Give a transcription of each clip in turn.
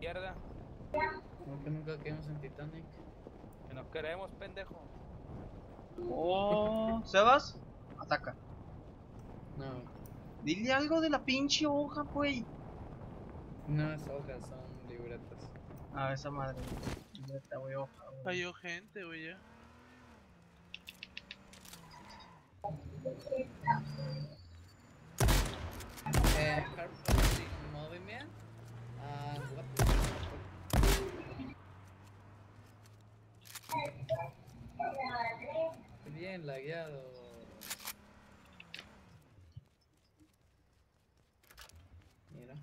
izquierda. ¿Cómo que nunca caímos en Titanic? Que nos queremos, pendejo. Oh, Sebas, ataca. No. Dile algo de la pinche hoja, güey. No, es hoja, son libretas. Ah, esa madre. Libreta, güey, hoja. Cayó gente, güey, ya. Carpooling movement. What the fuck? Bien lagueado. Mira.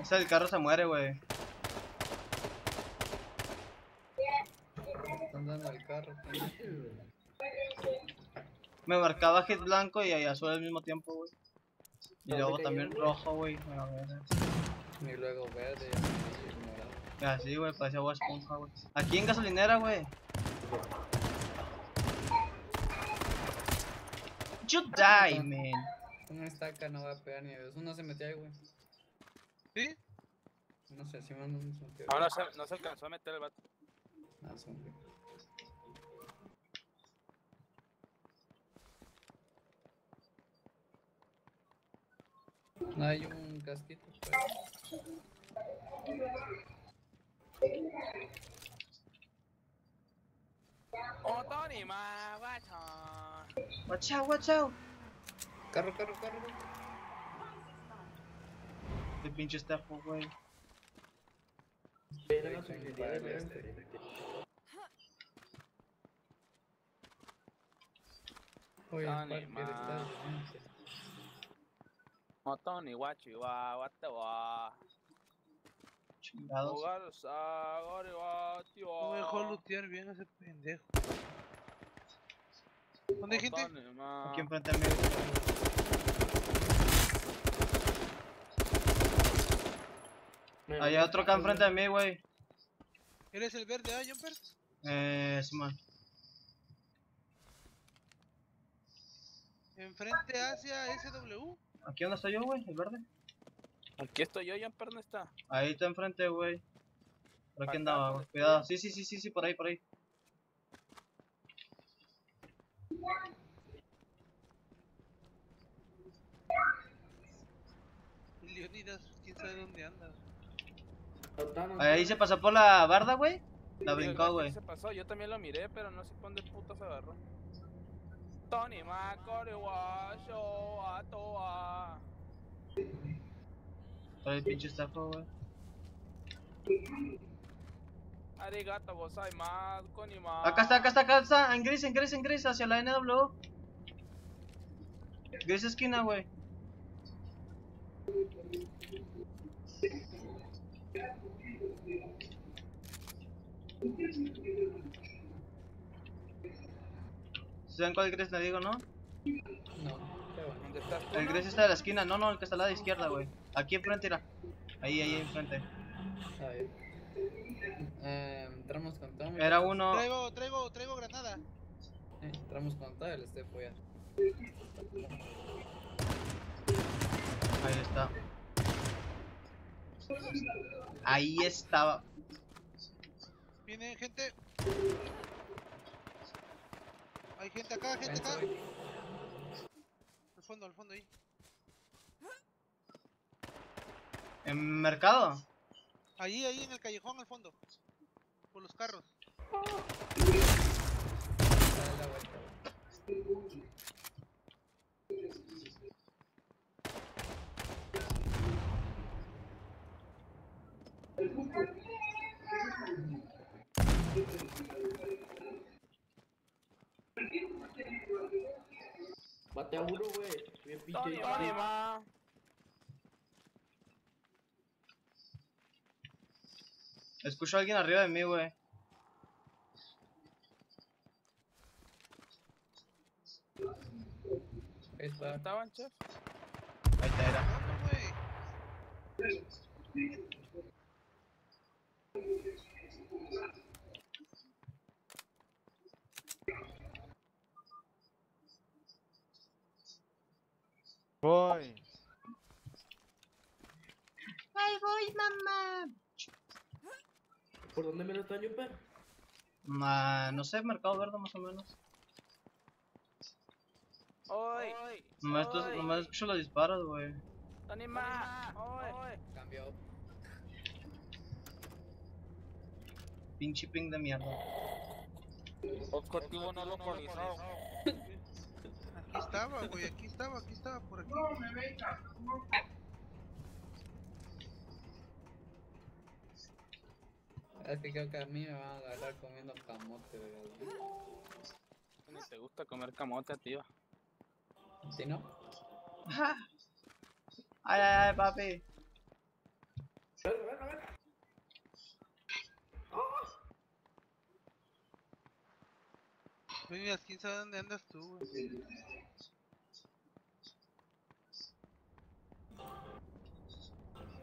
Ese del carro se muere, güey. Andando al carro, me marcaba hit blanco y azul al mismo tiempo, güey. Y luego también rojo, güey. Y luego verde. Así, güey, parecía agua esponja, güey. Aquí en gasolinera, güey. You die, man. Una estaca no va a pegar ni a Dios. Uno se metió ahí, güey. ¿Sí? No sé, si no se metió. Ahora no se alcanzó a meter el vato. Ah, son bien. Hay un casquito, pero... ¡Oh, Tony, ma! ¡Watch out, watch out! Carro, carro, carro. Este pinche Estefo, güey. Pero Tony, guachiwa, guatewa. Chingados. No me dejó lootear bien ese pendejo. ¿Dónde dijiste? Aquí enfrente al medio. Hay otro acá enfrente de mí, güey. ¿Eres el verde, Jumper? Es mal. Enfrente hacia SW. Aquí donde estoy yo, güey, el verde. Aquí estoy yo, Jumper no está. Ahí está enfrente, güey. Por aquí andaba, güey. Cuidado. Sí, por ahí, por ahí. Leonidas, quién sabe dónde andas. Ahí se pasó por la barda, güey. La brincó, güey. Se pasó, yo también lo miré, pero no sé por dónde puto se agarró. Tony, macorewa, yo a toa. Todo el pinche estafa, güey. Arigato, vos hay más, coni más. Acá está, en gris, hacia la NW. Gris esquina, güey. ¿Saben cuál gris le digo, no? No, ¿dónde estás? El gris está de la esquina, no, el que está al lado izquierda, güey. Aquí enfrente, era. Ahí enfrente. Ahí. Entramos con Tom. Era uno. Traigo granada. Entramos con Tom, el Estefo ya. Ahí está. Ahí estaba. Viene gente. Hay gente acá, Al fondo ahí. ¿En mercado? Ahí en el callejón al fondo. Por los carros. Dale la vuelta. Bate a uno, güey. Bien pinche. Escucho a alguien arriba de mí, güey. Ahí estaban, chef. Ahí está, era. Voy. Ahí voy, mamá. ¿Por dónde me lo está Jumper? No sé, mercado verde más o menos. ¡Oy! Nomás escucho los disparos, güey. ¡Tony más! ¡Oy! Cambió. Pinche ping de mierda. Objetivo no localizado. Aquí estaba, güey, aquí estaba, por aquí. No, me venga. Así que a mí me van a agarrar comiendo camote, güey. ¿No te gusta comer camote, tío? ¿Sí no? ¡Ay, ay, ay, papi! ¡Ven! Mira, ¿quién sabe dónde andas tú, güey?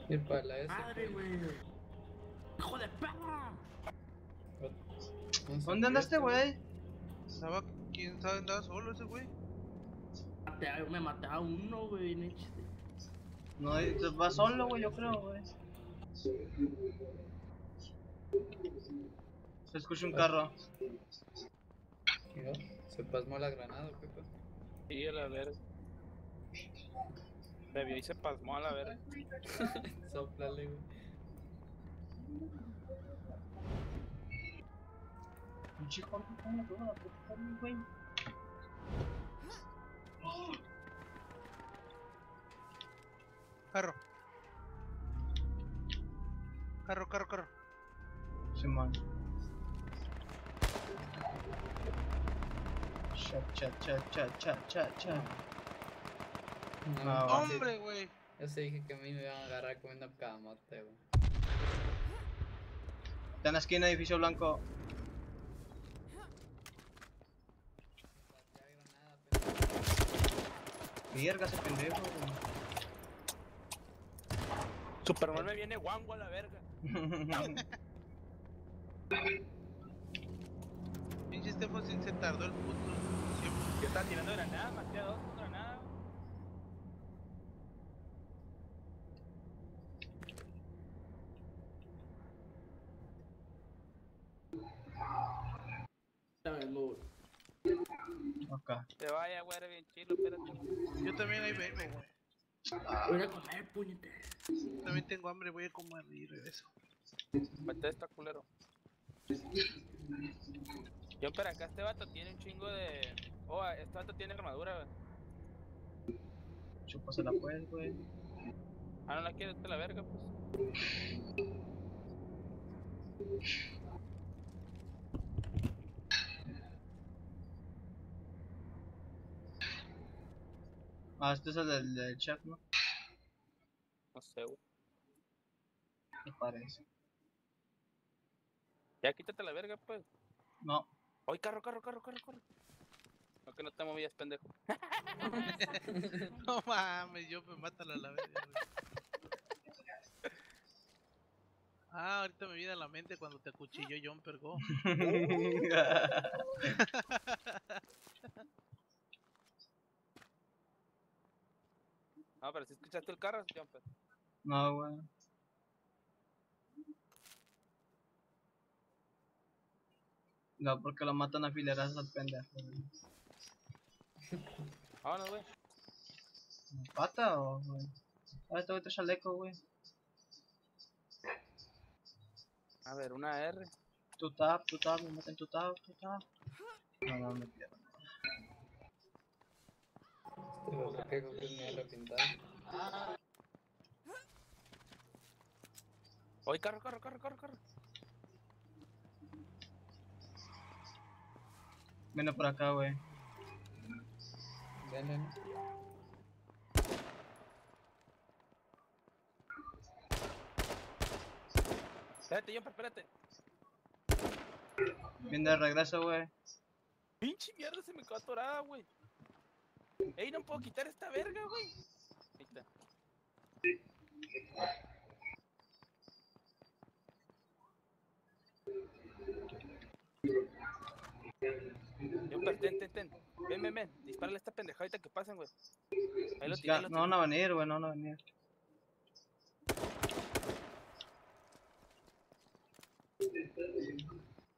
¿Qué pala es? ¡Madre, güey! ¡Hijo de perra! ¿Dónde andaste, güey? Estaba, ¿quién sabe? Andaba solo ese güey. Me maté a uno, güey. No, va solo, güey, yo creo, güey. Se escucha un carro. Se pasmó la granada, Pepe. Sí, a la verga. Bebió y se pasmó a la verga. Soplale, güey. Chico, güey. Carro. Sí, man. Chat. No, hombre, güey. Yo sí dije que a mí me iban a agarrar comiendo camote, güey. Está en la esquina, edificio blanco. Mierda, ese pendejo, güey. Superman me viene guango a la verga. Pinche Estefo se tardó el puto. Yo estaba tirando granadas, maté a dos con granadas. Acá. Te vaya, güey, eres bien chilo, espérate. Yo también ahí vengo, güey. Voy a comer, puñete. También tengo hambre, voy a comer y regreso. Mate esta, culero. Yo, pero acá este vato tiene un chingo de... Oh, este vato tiene armadura, güey. Chúpase la pues, güey. Ah, no la quieres, te la verga, pues. Ah, este es el del chat, ¿no? No sé, güey. ¿Qué parece? Ya quítate la verga, pues. No. ¡Ay, carro! No, que no te movías, pendejo. No mames, yo me mata la verga, güey. Ah, ahorita me viene a la mente cuando te acuchilló John Pérez. Ah, pero si escuchaste el carro, Jumper. No, güey. No, porque lo matan a fileras al pendejo. Ah, no, güey. ¿Pata o, güey? Ah, tengo otro chaleco, güey. A ver, una R. Tu tap, me meten tu tap. No, me pierdo. Oye, carro. Ven por acá, güey. Ven. Espérate. Viene de regreso, güey. Pinche mierda, se me quedó atorada, güey. Ey, no puedo quitar esta verga, güey. Ahí está. Jumper, ten. Ven. Dispárale a esta pendejadita que pasen, güey. Ahí lo tiran. No van a venir, güey, no van a venir.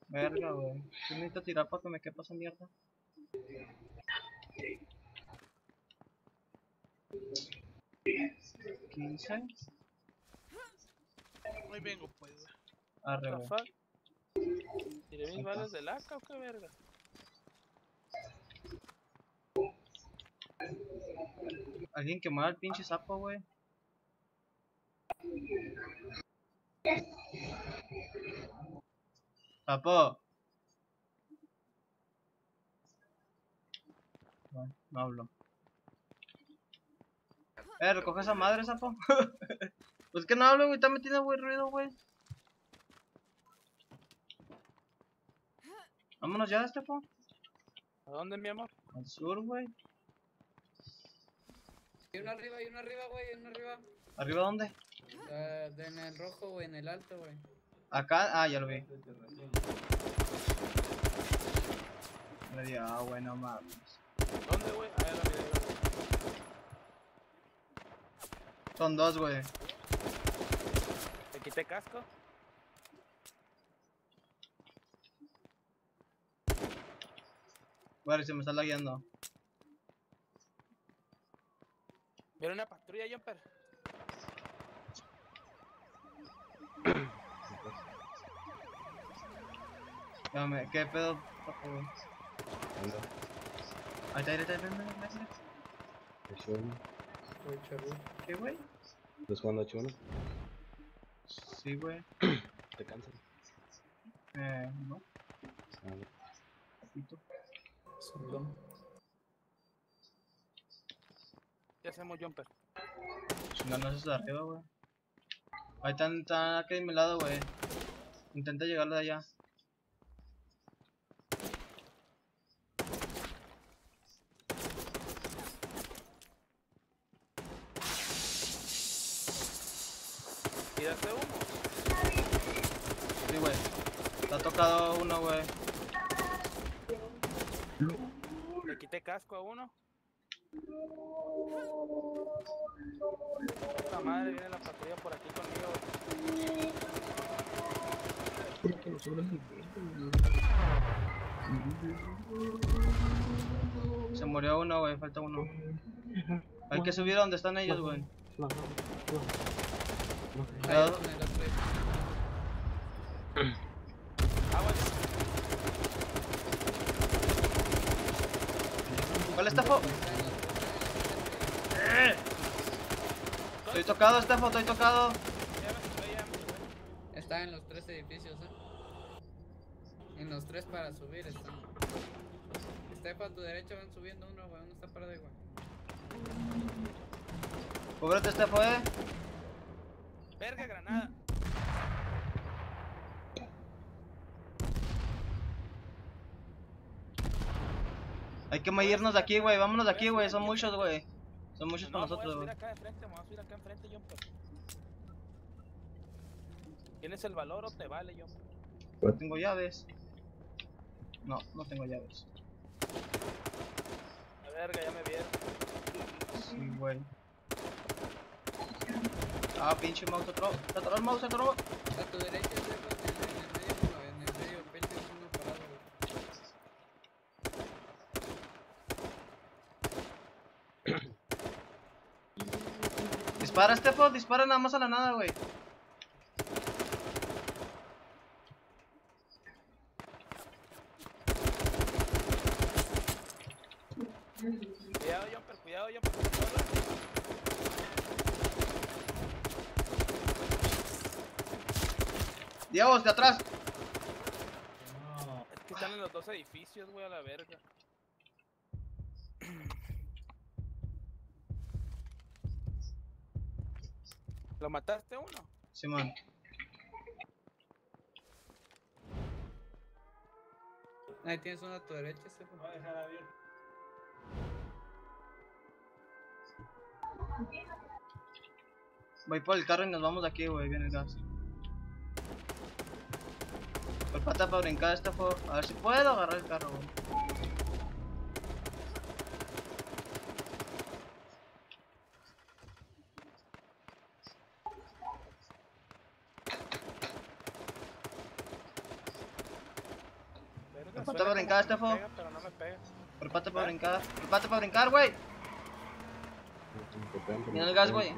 Verga, güey. Yo necesito tirar para que me quepa esa mierda. ¿15? Ahí vengo, pues. Arre, güey. ¿Tiré mis balas de laca o qué verga? Alguien quemó al pinche sapo, güey. Sapo. Bueno, no hablo. Recoge esa madre, sapo. Pues que no hablo, güey. Está metido, güey, ruido, güey. Vámonos ya, Estefo. ¿A dónde, mi amor? Al sur, güey. Hay uno arriba, güey. ¿Arriba dónde? En el rojo, güey, en el alto, güey. Acá, ya lo vi. Me dio, güey, no mames. ¿Dónde, güey? Ah, ya lo vi. Son dos, güey. ¿Te quité casco? Güey, se me está lagueando. ¿Vieron una patrulla, Jumper? Dame, ¿qué pedo? Ahí está. ¿Qué, güey? ¿Estás jugando H1? Sí, güey. ¿Te cansas? No. ¿Qué hacemos, Jumper? Chinganos de arriba, güey. Ahí están aquí de mi lado, güey. Intenta llegarle de allá. ¿Y darte humo? Sí, güey. Te ha tocado uno, güey. Le quité casco a uno. Puta madre, viene la patrulla por aquí conmigo. ¿Por qué no sobran el? Se murió uno, güey, falta uno. Hay que subir a donde están ellos, güey. Cuidado. ¿Cuál Estefo? Estoy tocado, Estefo, estoy tocado. Está en los tres edificios, En los tres para subir están. Estefo, a tu derecha van subiendo uno, güey. Uno está parado, güey. Cúbrete, Estefo, Verga, granada. Hay que irnos de aquí, güey, vámonos de aquí, güey, son muchos, güey. Son muchos para nosotros, güey. Me voy a subir acá enfrente, Jumper. ¿Tienes el valor o te vale, Jumper? Pero tengo llaves. No tengo llaves. La verga, ya me vieron. Sí, güey. Ah, pinche mouse, se atoró. Se atoró el mouse, se atoró. A tu derecha, en el medio, el es uno parado, güey. Dispara, Estefo, dispara nada más a la nada, güey. Cuidado, Jumper, cuidado, Jumper. Diabos, de atrás. No. Es que están en los dos edificios, güey, a la verga. ¿Lo mataste a uno? Simón. Ahí tienes uno a tu derecha, Simón. Voy a dejar abierto. Voy por el carro y nos vamos de aquí, güey. Viene el gas. Por pata para brincar, Estefo. A ver si puedo agarrar el carro, güey. Prepárate para brincar, Estefo. Prepárate para brincar. Prepárate para brincar, güey. Mira el gas, güey.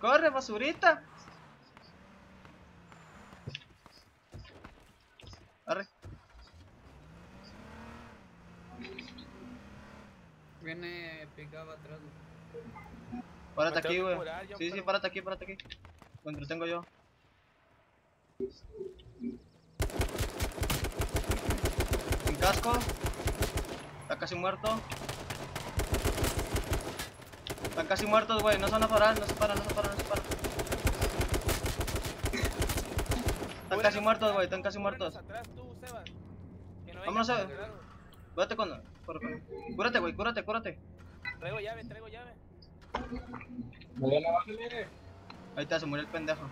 Corre, basurita. Arre. Viene picado atrás. Párate aquí, güey. Sí, sí, párate aquí, párate aquí. Lo entretengo yo. Sin casco. Está casi muerto. Están casi muertos, güey. No se van a parar, no se paran, no se paran, no se paran. Están casi muertos, güey. Están casi muertos. Vámonos, Sebas. Cúrate cuando. Cúrate, güey. Cúrate, cúrate. Traigo llave, traigo llave. Ahí está, se murió el pendejo.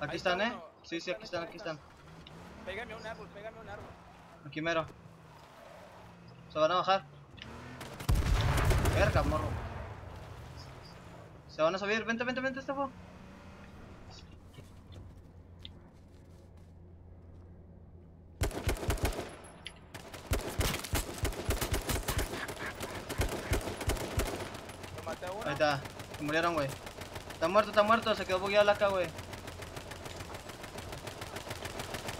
Aquí están, Sí, sí, aquí están, aquí están. Pégame un árbol, pégame un árbol. Aquí mero. Se van a bajar. Verga, morro. Se van a subir, vente, vente, vente, Estefo. Ahí está, se murieron, güey. Está muerto, se quedó bugueado la acá, güey.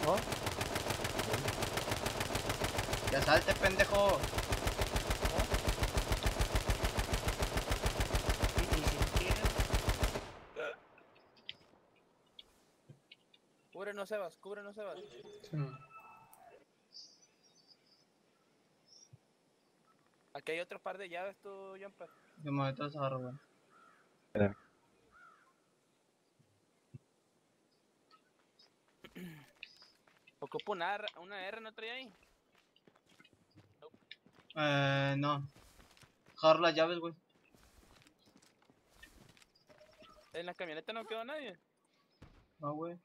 ¿Oh? Ya salte, pendejo. Cúbrenos, Sebas, cúbrenos, Sebas. Aquí hay otro par de llaves, tú, Jumper. Yo me voy detrás a agarrar, güey. Espera. ¿Ocupo una R no trae ahí? No. Dejar las llaves, güey. ¿En la camioneta no quedó nadie? No, güey.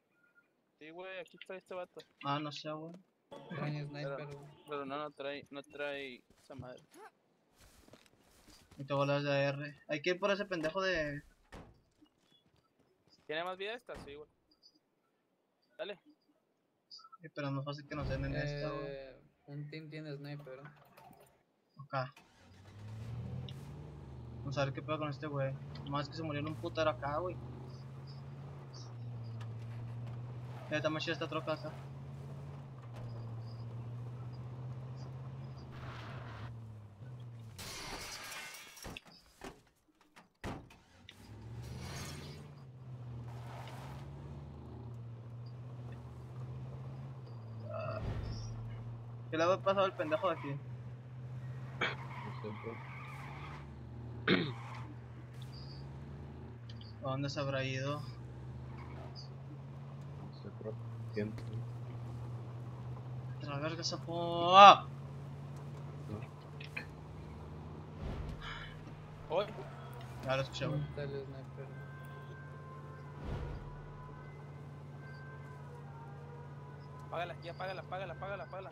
Sí, güey, aquí está este vato. Ah, no sé, güey. Pero no, no trae esa madre. Y te volas de R. Hay que ir por ese pendejo de... ¿Tiene más vida esta? Sí, güey. Dale. Pero no es fácil que nos den en esta, güey. Un team tiene sniper, ¿no? Ok. Vamos a ver qué pasa con este güey. Más que se murieron un putero acá, güey. Está más chida esta troca acá. ¿Qué le ha pasado al pendejo de aquí? ¿A dónde se habrá ido? Otra verga esa po... ¡Ah! ¿Oye? Ya lo escuché, güey. Págala, ya págala, págala, págala, págala.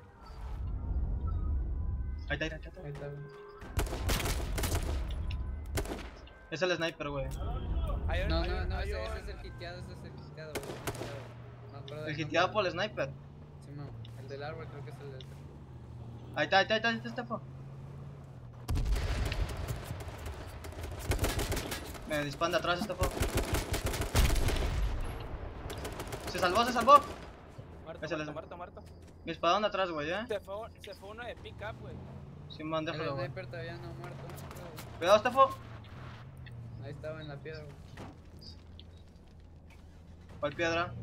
Ahí está, ahí está, ahí está. Es el sniper, güey. No, no, no, ese es el hiteado, ese es el hiteado, güey. El hiteado por el sniper. Sí, no, el del árbol creo que es el del... Ahí está, ahí está, ahí está, ahí está, Estefo. Me disparan de atrás, Estefo. Se salvó, se salvó. Muerto, muerto, muerto. Me dispararon atrás, güey, Se fue uno de pick up, güey. Sí, man, déjalo, güey. El sniper todavía no ha muerto. Cuidado, Estefo. Ahí estaba en la piedra, güey. ¿Cuál piedra?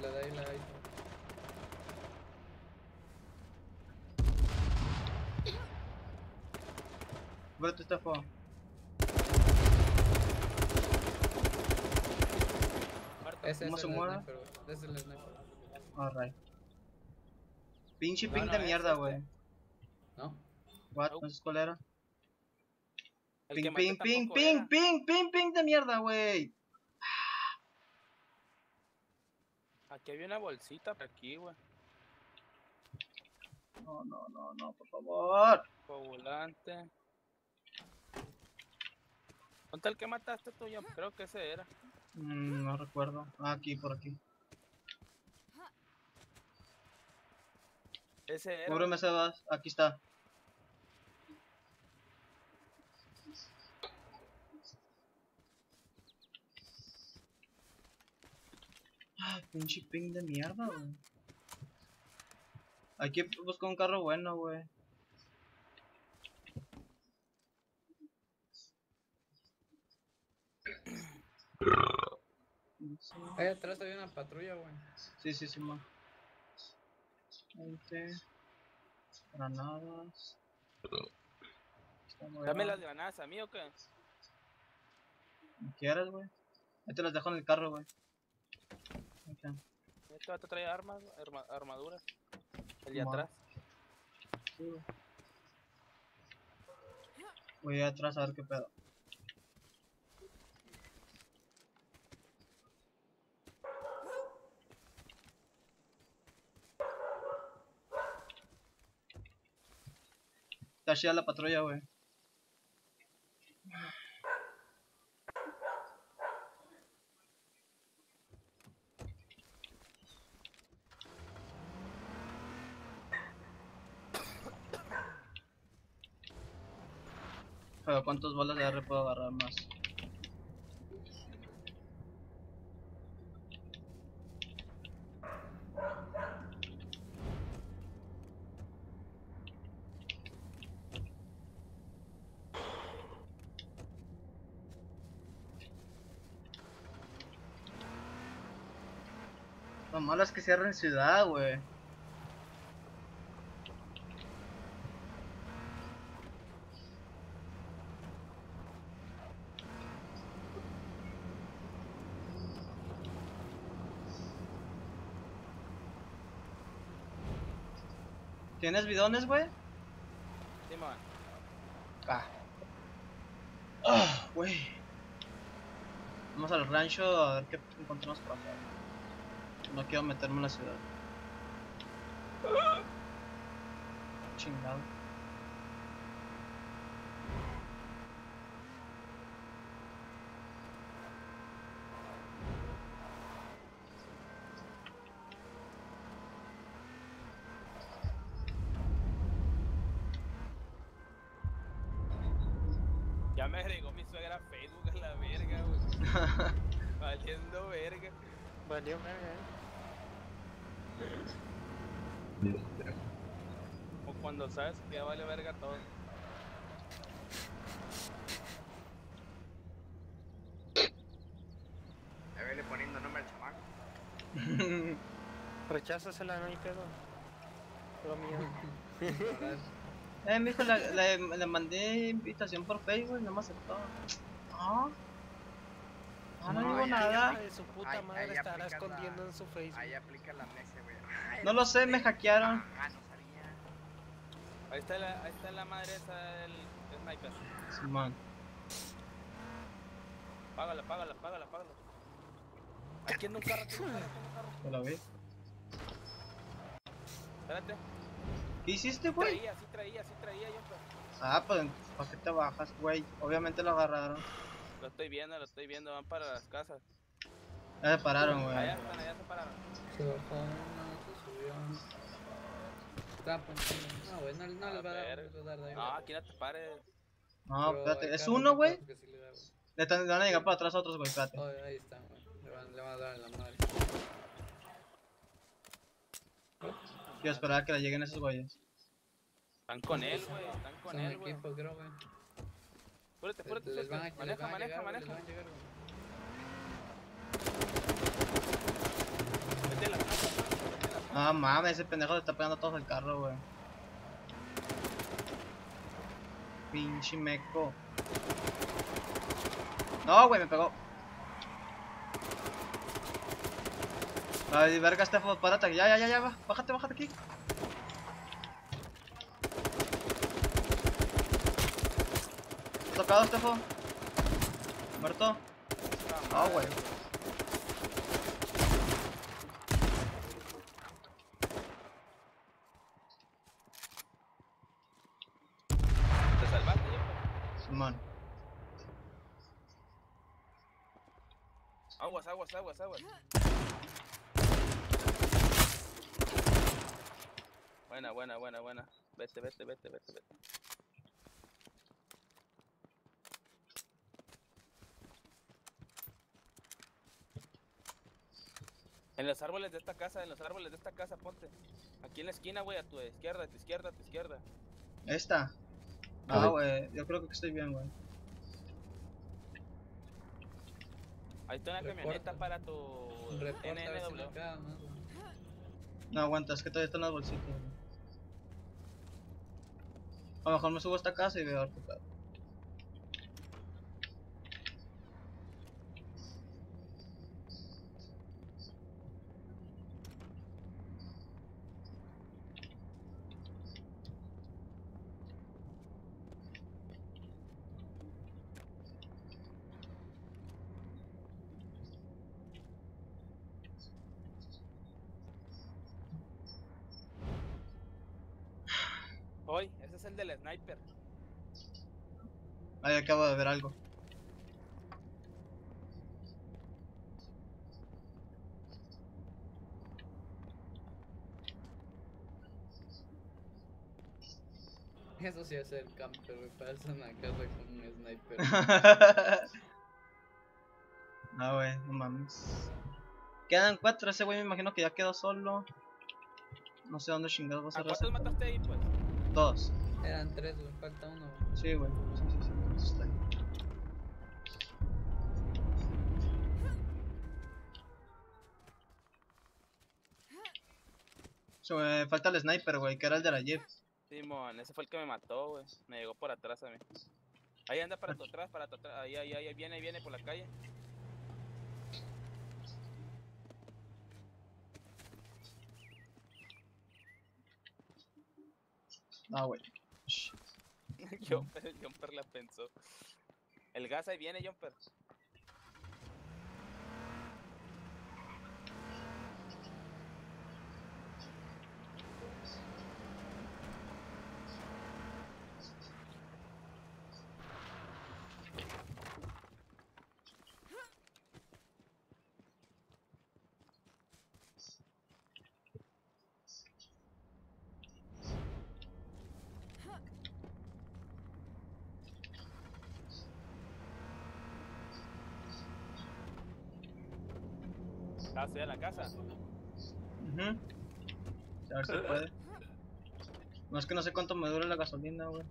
La de ahí, la de ahí. Vete, Estefo. ¿Cómo se muere? Es el sniper. Alright. Pinche ping de mierda, güey. ¿No? What? ¿No es cuál era? Ping, ping, ping, ping, ping, ping, ping de mierda, güey. Aquí había una bolsita por aquí, güey. No, no, no, no, por favor. Volante. ¿Cuánto el que mataste tú, John? Creo que ese era. No recuerdo. Ah, aquí, por aquí. Ese era. Cúbreme, Sebas. Aquí está. Ah, pinche ping de mierda, güey. Aquí busco un carro bueno, güey. Ahí atrás había una patrulla, güey. Sí, sí, sí, man. Granadas. Dame las granadas a mí o qué. ¿Quieres, güey? Ahí te las dejo en el carro, güey. Okay. Este vato trae armas, armaduras. El de atrás. Sí, güey. Voy atrás a ver qué pedo. Está chida la patrulla, güey. Pero cuántas bolas de R puedo agarrar más. Lo malo es que cierren ciudad, güey. ¿Tienes bidones, güey? Sí, man. Ah, güey. Vamos al rancho a ver qué encontramos por acá. No quiero meterme en la ciudad. Chingado. Ya me agregó mi suegra a Facebook a la verga, güey. Valiendo verga. Valió verga, O cuando sabes que ya vale verga todo. A ver, le poniendo nombre al chamaco. Recházasela, no hay pedo. Todo mío. Mijo, le mandé invitación por Facebook y no me aceptó. No. Ah, no digo nada. De su puta madre estará escondiendo en su Facebook. Ahí aplica la mesa, güey. No lo sé, me hackearon. Ah, no sabía. Ahí está la madre esa del sniper. Simón. Págala, págala, págala, págala. Aquí en un carro, aquí en un carro. ¿No la ves? Espérate. ¿Qué hiciste, güey? Sí traía, yo. Ah, pues, ¿para qué te bajas, güey? Obviamente lo agarraron. Lo estoy viendo, van para las casas. Ya se pararon, güey. Allá se pararon. Se bajó, se subió. No, güey, no les va a dar daño. No, aquí no te pares. No, espérate, es uno, güey. Le van a llegar para atrás a otros, güey, espérate. Ahí están, güey. Le van a dar en la madre. Yo esperaba que le lleguen esos güeyes. Están con él, güey. Púrate. Maneja. No mames, ese pendejo le está pegando a todos el carro, güey. Pinche meco. No, güey, me pegó. Ay, verga, Estefo, párate. Ya, bájate aquí. Tocado, Estefo. Muerto. Ah, güey. Aguas, aguas, aguas, aguas. Buena, buena, buena, buena. Vete, vete, vete, vete, vete. En los árboles de esta casa, en los árboles de esta casa, ponte. Aquí en la esquina, güey, a tu izquierda, a tu izquierda, a tu izquierda. ¿Esta? Ah, güey, yo creo que estoy bien, güey. Ahí está una camioneta para tu... NNW. No aguanta, es que todavía están las bolsitas, güey. A lo mejor me subo a esta casa y veo al pecado. Ese es el del sniper. Ahí acabo de ver algo. Eso sí es el camper, me parece una casa con un sniper. No, wey, no mames. Quedan 4, ese güey me imagino que ya quedó solo. No sé dónde chingados vas a rezar. ¿Cuántos mataste ahí, pues? 2. Eran 3, güey, falta 1. Sí, güey, sí, entonces está ahí. So, falta el sniper, güey, que era el de la Jeep. Simón, ese fue el que me mató, güey. Me llegó por atrás a mí. Ahí anda para tu atrás, ahí viene, por la calle. Ah, güey. Jumper la pensó. El gas ahí viene, Jumper. ¿Hacia la casa? Ajá. A ver si puede. No, es que no sé cuánto me dura la gasolina, güey.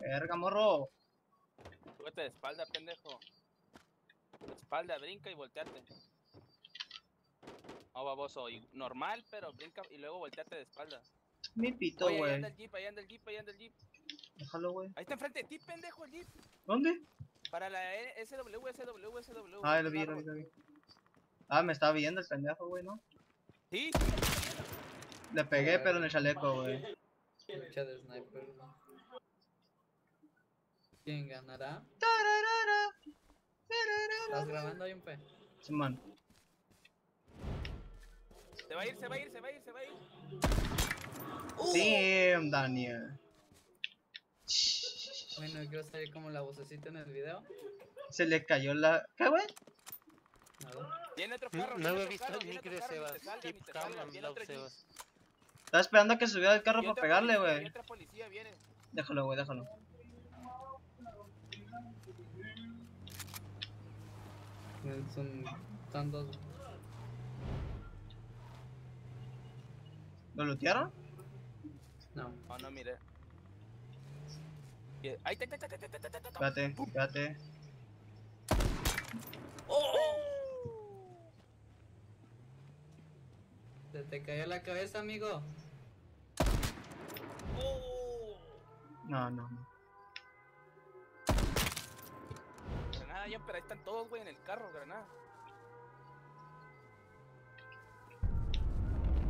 ¡Verga, morro! Súbete de espalda, pendejo. De espalda, brinca y volteate. No, baboso. Normal, pero brinca y luego volteate de espalda. Mi pito, güey. Ahí anda el jeep, ahí anda el jeep. Déjalo, güey. Ahí está enfrente de ti, pendejo, el jeep. ¿Dónde? Para la SW. Ah, lo vi. Ah, me estaba viendo el pendejo, güey, ¿no? Sí. Le pegué, pero en el chaleco, güey. Lucha de sniper. ¿Quién ganará? ¿Estás grabando ahí un pe? Sí, man. Se va a ir. Damn, Daniel. Bueno, quiero salir como la vocecita en el video. Se le cayó la... ¿Qué, güey? Tiene otro carro. No lo he visto el micro de Sebas. Estaba esperando a que subiera el carro para pegarle, güey. Déjalo, güey, déjalo. Son dos. ¿Lo lootearon? No. Oh, no, mire. Ahí está, espérate. Se te cayó la cabeza, amigo. No. Granada, ya, pero ahí están todos, güey, en el carro, granada.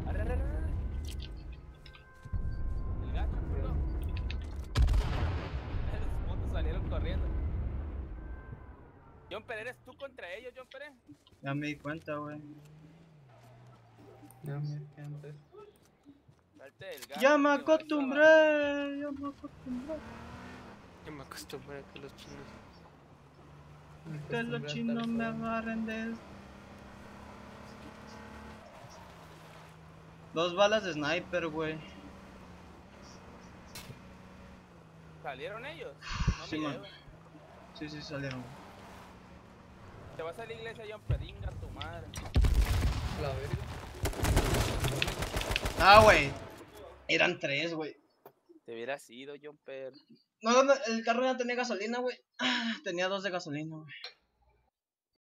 Arre. El gato, bro. Salieron corriendo. John Pérez, ¿eres tú contra ellos, John Pérez? Ya me di cuenta, güey. Ya me acostumbré a que los chinos Que los chinos me agarren de esto. Dos balas de sniper, güey. ¿Salieron ellos? No, sí, man. Sí, sí, salieron. Te vas a la iglesia, John Peringa, tu madre. La verga. Ah, güey. Eran tres, güey. Te hubiera sido, Jumper. No, el carro ya no tenía gasolina, güey. Tenía dos de gasolina, güey.